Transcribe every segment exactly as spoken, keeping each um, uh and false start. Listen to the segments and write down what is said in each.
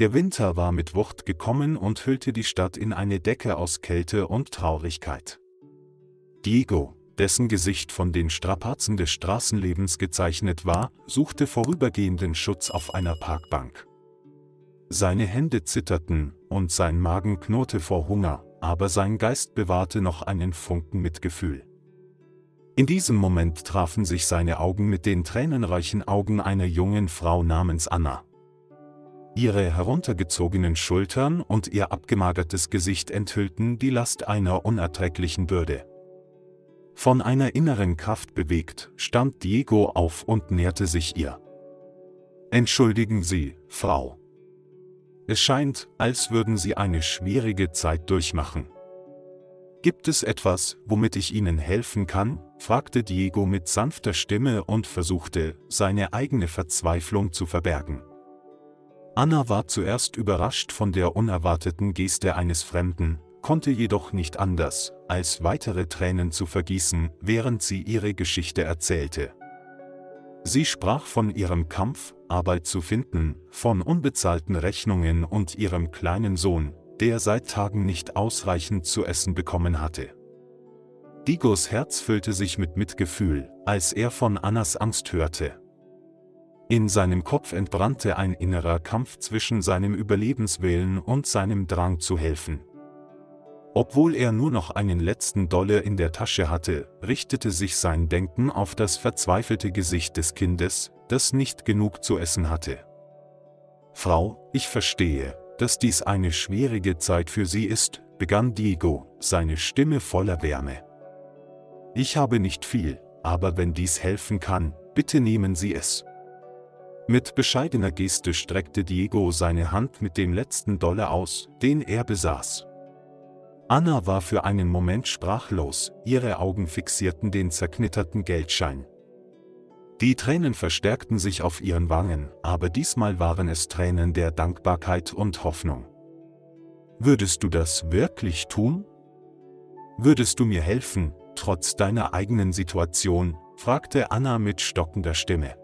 Der Winter war mit Wucht gekommen und hüllte die Stadt in eine Decke aus Kälte und Traurigkeit. Diego, dessen Gesicht von den Strapazen des Straßenlebens gezeichnet war, suchte vorübergehenden Schutz auf einer Parkbank. Seine Hände zitterten, und sein Magen knurrte vor Hunger, aber sein Geist bewahrte noch einen Funken Mitgefühl. In diesem Moment trafen sich seine Augen mit den tränenreichen Augen einer jungen Frau namens Anna. Ihre heruntergezogenen Schultern und ihr abgemagertes Gesicht enthüllten die Last einer unerträglichen Bürde. Von einer inneren Kraft bewegt, stand Diego auf und näherte sich ihr. »Entschuldigen Sie, Frau. Es scheint, als würden Sie eine schwierige Zeit durchmachen. Gibt es etwas, womit ich Ihnen helfen kann?« fragte Diego mit sanfter Stimme und versuchte, seine eigene Verzweiflung zu verbergen. Anna war zuerst überrascht von der unerwarteten Geste eines Fremden, konnte jedoch nicht anders, als weitere Tränen zu vergießen, während sie ihre Geschichte erzählte. Sie sprach von ihrem Kampf, Arbeit zu finden, von unbezahlten Rechnungen und ihrem kleinen Sohn, der seit Tagen nicht ausreichend zu essen bekommen hatte. Diegos Herz füllte sich mit Mitgefühl, als er von Annas Angst hörte. In seinem Kopf entbrannte ein innerer Kampf zwischen seinem Überlebenswillen und seinem Drang zu helfen. Obwohl er nur noch einen letzten Dollar in der Tasche hatte, richtete sich sein Denken auf das verzweifelte Gesicht des Kindes, das nicht genug zu essen hatte. »Frau, ich verstehe, dass dies eine schwierige Zeit für Sie ist«, begann Diego, seine Stimme voller Wärme. »Ich habe nicht viel, aber wenn dies helfen kann, bitte nehmen Sie es.« Mit bescheidener Geste streckte Diego seine Hand mit dem letzten Dollar aus, den er besaß. Anna war für einen Moment sprachlos, ihre Augen fixierten den zerknitterten Geldschein. Die Tränen verstärkten sich auf ihren Wangen, aber diesmal waren es Tränen der Dankbarkeit und Hoffnung. »Würdest du das wirklich tun? Würdest du mir helfen, trotz deiner eigenen Situation?« fragte Anna mit stockender Stimme.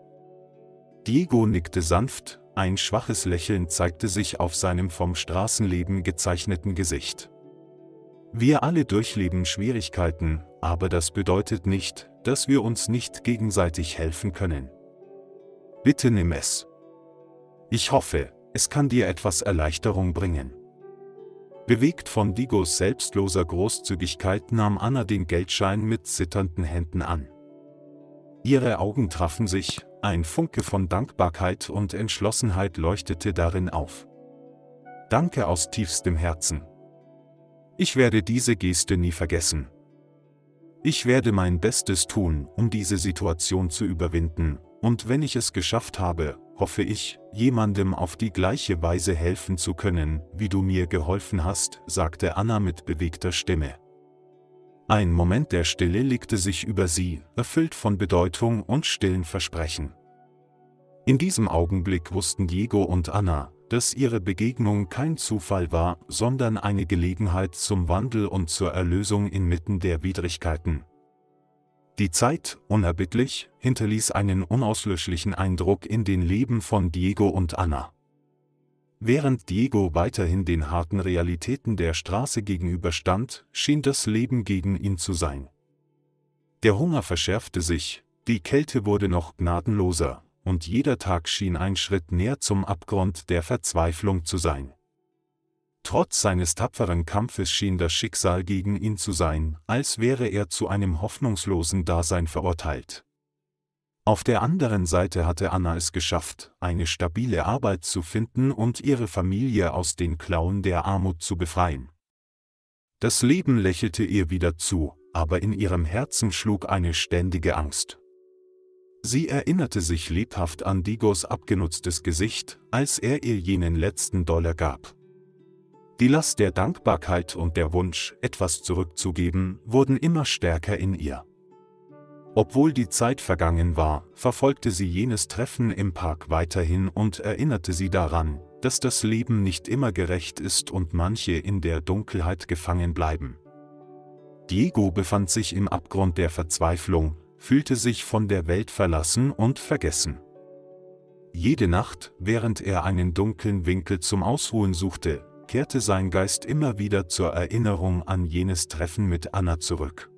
Diego nickte sanft, ein schwaches Lächeln zeigte sich auf seinem vom Straßenleben gezeichneten Gesicht. Wir alle durchleben Schwierigkeiten, aber das bedeutet nicht, dass wir uns nicht gegenseitig helfen können. Bitte nimm es. Ich hoffe, es kann dir etwas Erleichterung bringen. Bewegt von Diegos selbstloser Großzügigkeit nahm Anna den Geldschein mit zitternden Händen an. Ihre Augen trafen sich, ein Funke von Dankbarkeit und Entschlossenheit leuchtete darin auf. Danke aus tiefstem Herzen. Ich werde diese Geste nie vergessen. Ich werde mein Bestes tun, um diese Situation zu überwinden, und wenn ich es geschafft habe, hoffe ich, jemandem auf die gleiche Weise helfen zu können, wie du mir geholfen hast, sagte Anna mit bewegter Stimme. Ein Moment der Stille legte sich über sie, erfüllt von Bedeutung und stillen Versprechen. In diesem Augenblick wussten Diego und Anna, dass ihre Begegnung kein Zufall war, sondern eine Gelegenheit zum Wandel und zur Erlösung inmitten der Widrigkeiten. Die Zeit, unerbittlich, hinterließ einen unauslöschlichen Eindruck in den Leben von Diego und Anna. Während Diego weiterhin den harten Realitäten der Straße gegenüberstand, schien das Leben gegen ihn zu sein. Der Hunger verschärfte sich, die Kälte wurde noch gnadenloser, und jeder Tag schien ein Schritt näher zum Abgrund der Verzweiflung zu sein. Trotz seines tapferen Kampfes schien das Schicksal gegen ihn zu sein, als wäre er zu einem hoffnungslosen Dasein verurteilt. Auf der anderen Seite hatte Anna es geschafft, eine stabile Arbeit zu finden und ihre Familie aus den Klauen der Armut zu befreien. Das Leben lächelte ihr wieder zu, aber in ihrem Herzen schlug eine ständige Angst. Sie erinnerte sich lebhaft an Diegos abgenutztes Gesicht, als er ihr jenen letzten Dollar gab. Die Last der Dankbarkeit und der Wunsch, etwas zurückzugeben, wurden immer stärker in ihr. Obwohl die Zeit vergangen war, verfolgte sie jenes Treffen im Park weiterhin und erinnerte sie daran, dass das Leben nicht immer gerecht ist und manche in der Dunkelheit gefangen bleiben. Diego befand sich im Abgrund der Verzweiflung, fühlte sich von der Welt verlassen und vergessen. Jede Nacht, während er einen dunklen Winkel zum Ausruhen suchte, kehrte sein Geist immer wieder zur Erinnerung an jenes Treffen mit Anna zurück.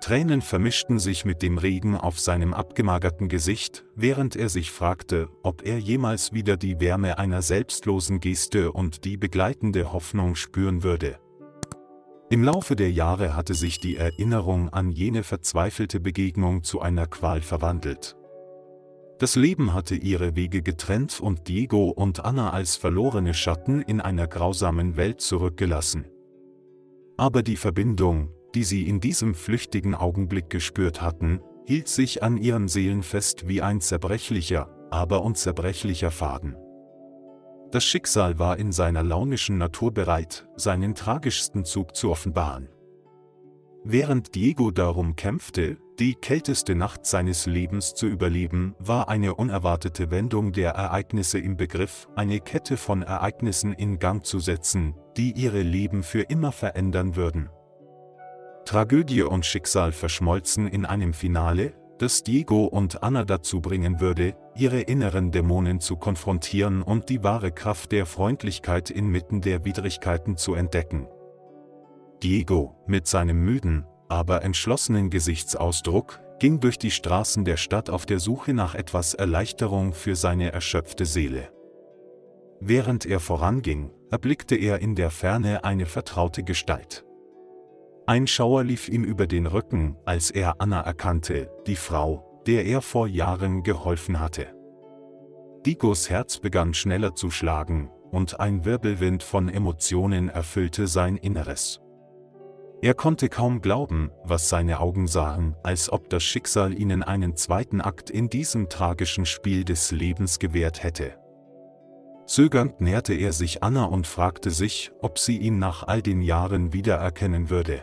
Tränen vermischten sich mit dem Regen auf seinem abgemagerten Gesicht, während er sich fragte, ob er jemals wieder die Wärme einer selbstlosen Geste und die begleitende Hoffnung spüren würde. Im Laufe der Jahre hatte sich die Erinnerung an jene verzweifelte Begegnung zu einer Qual verwandelt. Das Leben hatte ihre Wege getrennt und Diego und Anna als verlorene Schatten in einer grausamen Welt zurückgelassen. Aber die Verbindung, die sie in diesem flüchtigen Augenblick gespürt hatten, hielt sich an ihren Seelen fest wie ein zerbrechlicher, aber unzerbrechlicher Faden. Das Schicksal war in seiner launischen Natur bereit, seinen tragischsten Zug zu offenbaren. Während Diego darum kämpfte, die kälteste Nacht seines Lebens zu überleben, war eine unerwartete Wendung der Ereignisse im Begriff, eine Kette von Ereignissen in Gang zu setzen, die ihre Leben für immer verändern würden. Tragödie und Schicksal verschmolzen in einem Finale, das Diego und Anna dazu bringen würde, ihre inneren Dämonen zu konfrontieren und die wahre Kraft der Freundlichkeit inmitten der Widrigkeiten zu entdecken. Diego, mit seinem müden, aber entschlossenen Gesichtsausdruck, ging durch die Straßen der Stadt auf der Suche nach etwas Erleichterung für seine erschöpfte Seele. Während er voranging, erblickte er in der Ferne eine vertraute Gestalt. Ein Schauer lief ihm über den Rücken, als er Anna erkannte, die Frau, der er vor Jahren geholfen hatte. Diegos Herz begann schneller zu schlagen, und ein Wirbelwind von Emotionen erfüllte sein Inneres. Er konnte kaum glauben, was seine Augen sahen, als ob das Schicksal ihnen einen zweiten Akt in diesem tragischen Spiel des Lebens gewährt hätte. Zögernd näherte er sich Anna und fragte sich, ob sie ihn nach all den Jahren wiedererkennen würde.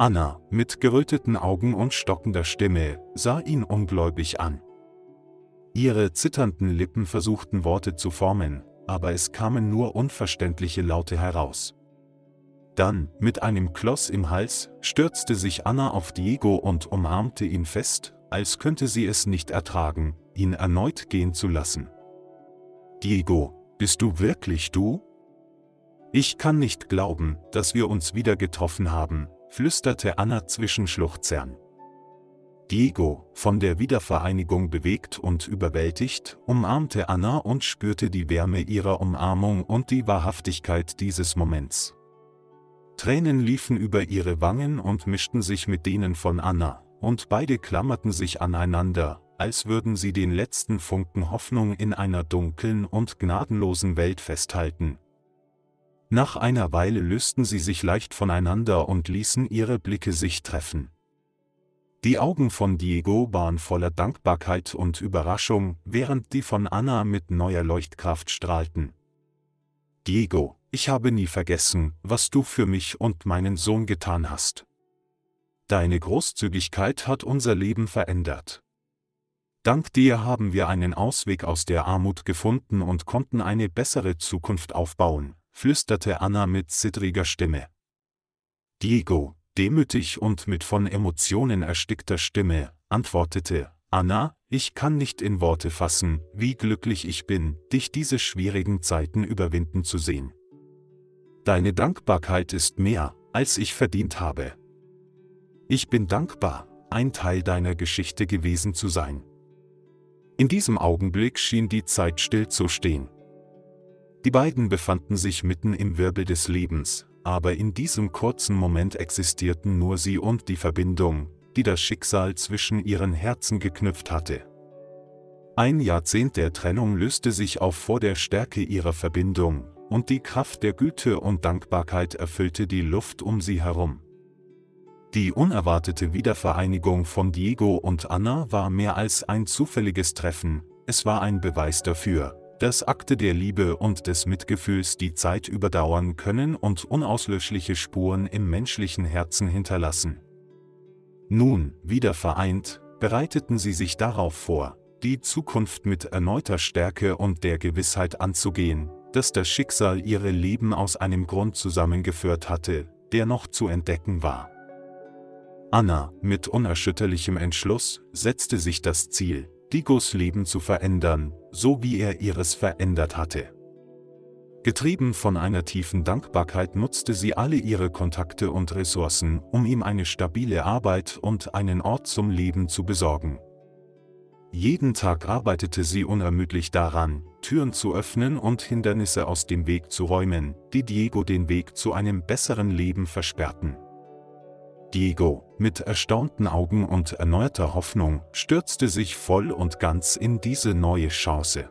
Anna, mit geröteten Augen und stockender Stimme, sah ihn ungläubig an. Ihre zitternden Lippen versuchten Worte zu formen, aber es kamen nur unverständliche Laute heraus. Dann, mit einem Kloß im Hals, stürzte sich Anna auf Diego und umarmte ihn fest, als könnte sie es nicht ertragen, ihn erneut gehen zu lassen. Diego, bist du wirklich du? Ich kann nicht glauben, dass wir uns wieder getroffen haben, flüsterte Anna zwischen Schluchzern. Diego, von der Wiedervereinigung bewegt und überwältigt, umarmte Anna und spürte die Wärme ihrer Umarmung und die Wahrhaftigkeit dieses Moments. Tränen liefen über ihre Wangen und mischten sich mit denen von Anna, und beide klammerten sich aneinander, als würden sie den letzten Funken Hoffnung in einer dunklen und gnadenlosen Welt festhalten. Nach einer Weile lösten sie sich leicht voneinander und ließen ihre Blicke sich treffen. Die Augen von Diego waren voller Dankbarkeit und Überraschung, während die von Anna mit neuer Leuchtkraft strahlten. Diego, ich habe nie vergessen, was du für mich und meinen Sohn getan hast. Deine Großzügigkeit hat unser Leben verändert. Dank dir haben wir einen Ausweg aus der Armut gefunden und konnten eine bessere Zukunft aufbauen, flüsterte Anna mit zittriger Stimme. Diego, demütig und mit von Emotionen erstickter Stimme, antwortete: Anna, ich kann nicht in Worte fassen, wie glücklich ich bin, dich diese schwierigen Zeiten überwinden zu sehen. Deine Dankbarkeit ist mehr, als ich verdient habe. Ich bin dankbar, ein Teil deiner Geschichte gewesen zu sein. In diesem Augenblick schien die Zeit stillzustehen. Die beiden befanden sich mitten im Wirbel des Lebens, aber in diesem kurzen Moment existierten nur sie und die Verbindung, die das Schicksal zwischen ihren Herzen geknüpft hatte. Ein Jahrzehnt der Trennung löste sich auf vor der Stärke ihrer Verbindung, und die Kraft der Güte und Dankbarkeit erfüllte die Luft um sie herum. Die unerwartete Wiedervereinigung von Diego und Anna war mehr als ein zufälliges Treffen, es war ein Beweis dafür, dass Akte der Liebe und des Mitgefühls die Zeit überdauern können und unauslöschliche Spuren im menschlichen Herzen hinterlassen. Nun, wieder vereint, bereiteten sie sich darauf vor, die Zukunft mit erneuter Stärke und der Gewissheit anzugehen, dass das Schicksal ihre Leben aus einem Grund zusammengeführt hatte, der noch zu entdecken war. Anna, mit unerschütterlichem Entschluss, setzte sich das Ziel, Diegos Leben zu verändern, so wie er ihres verändert hatte. Getrieben von einer tiefen Dankbarkeit nutzte sie alle ihre Kontakte und Ressourcen, um ihm eine stabile Arbeit und einen Ort zum Leben zu besorgen. Jeden Tag arbeitete sie unermüdlich daran, Türen zu öffnen und Hindernisse aus dem Weg zu räumen, die Diego den Weg zu einem besseren Leben versperrten. Diego, mit erstaunten Augen und erneuerter Hoffnung, stürzte sich voll und ganz in diese neue Chance.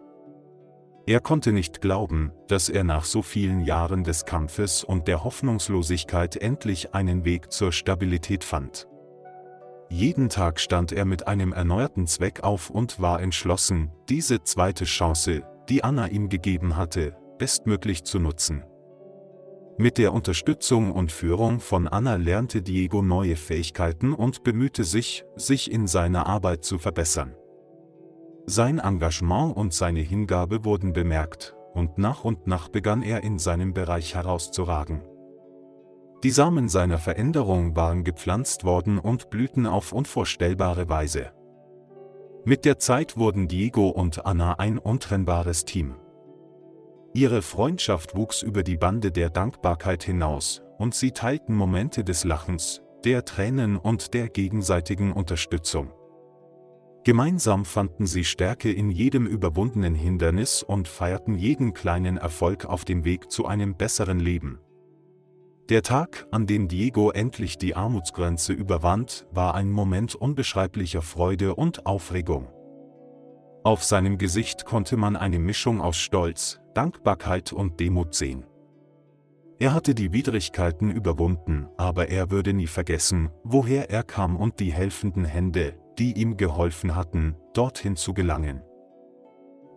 Er konnte nicht glauben, dass er nach so vielen Jahren des Kampfes und der Hoffnungslosigkeit endlich einen Weg zur Stabilität fand. Jeden Tag stand er mit einem erneuerten Zweck auf und war entschlossen, diese zweite Chance, die Anna ihm gegeben hatte, bestmöglich zu nutzen. Mit der Unterstützung und Führung von Anna lernte Diego neue Fähigkeiten und bemühte sich, sich in seiner Arbeit zu verbessern. Sein Engagement und seine Hingabe wurden bemerkt, und nach und nach begann er in seinem Bereich herauszuragen. Die Samen seiner Veränderung waren gepflanzt worden und blühten auf unvorstellbare Weise. Mit der Zeit wurden Diego und Anna ein untrennbares Team. Ihre Freundschaft wuchs über die Bande der Dankbarkeit hinaus, und sie teilten Momente des Lachens, der Tränen und der gegenseitigen Unterstützung. Gemeinsam fanden sie Stärke in jedem überwundenen Hindernis und feierten jeden kleinen Erfolg auf dem Weg zu einem besseren Leben. Der Tag, an dem Diego endlich die Armutsgrenze überwand, war ein Moment unbeschreiblicher Freude und Aufregung. Auf seinem Gesicht konnte man eine Mischung aus Stolz, Dankbarkeit und Demut sehen. Er hatte die Widrigkeiten überwunden, aber er würde nie vergessen, woher er kam und die helfenden Hände, die ihm geholfen hatten, dorthin zu gelangen.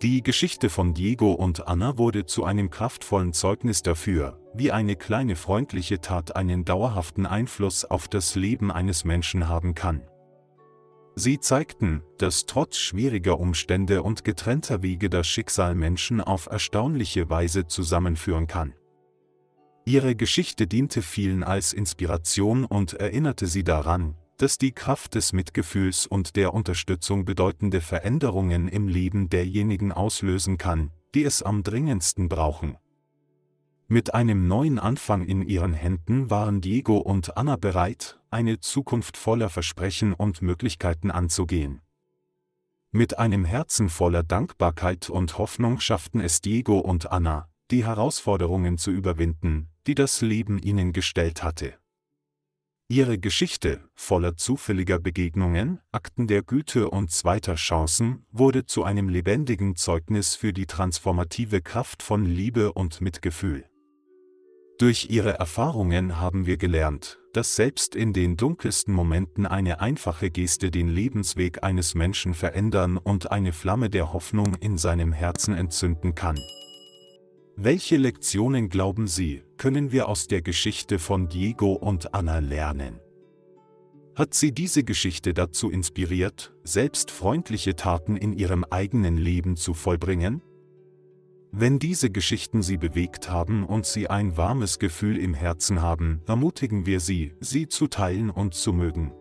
Die Geschichte von Diego und Anna wurde zu einem kraftvollen Zeugnis dafür, wie eine kleine freundliche Tat einen dauerhaften Einfluss auf das Leben eines Menschen haben kann. Sie zeigten, dass trotz schwieriger Umstände und getrennter Wege das Schicksal Menschen auf erstaunliche Weise zusammenführen kann. Ihre Geschichte diente vielen als Inspiration und erinnerte sie daran, dass die Kraft des Mitgefühls und der Unterstützung bedeutende Veränderungen im Leben derjenigen auslösen kann, die es am dringendsten brauchen. Mit einem neuen Anfang in ihren Händen waren Diego und Anna bereit, eine Zukunft voller Versprechen und Möglichkeiten anzugehen. Mit einem Herzen voller Dankbarkeit und Hoffnung schafften es Diego und Anna, die Herausforderungen zu überwinden, die das Leben ihnen gestellt hatte. Ihre Geschichte, voller zufälliger Begegnungen, Akten der Güte und zweiter Chancen, wurde zu einem lebendigen Zeugnis für die transformative Kraft von Liebe und Mitgefühl. Durch ihre Erfahrungen haben wir gelernt, dass selbst in den dunkelsten Momenten eine einfache Geste den Lebensweg eines Menschen verändern und eine Flamme der Hoffnung in seinem Herzen entzünden kann. Welche Lektionen, glauben Sie, können wir aus der Geschichte von Diego und Anna lernen? Hat sie diese Geschichte dazu inspiriert, selbst freundliche Taten in ihrem eigenen Leben zu vollbringen? Wenn diese Geschichten Sie bewegt haben und Sie ein warmes Gefühl im Herzen haben, ermutigen wir Sie, sie zu teilen und zu mögen.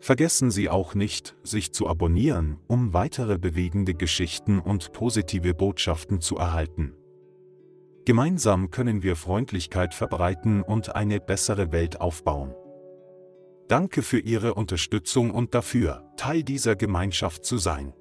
Vergessen Sie auch nicht, sich zu abonnieren, um weitere bewegende Geschichten und positive Botschaften zu erhalten. Gemeinsam können wir Freundlichkeit verbreiten und eine bessere Welt aufbauen. Danke für Ihre Unterstützung und dafür, Teil dieser Gemeinschaft zu sein.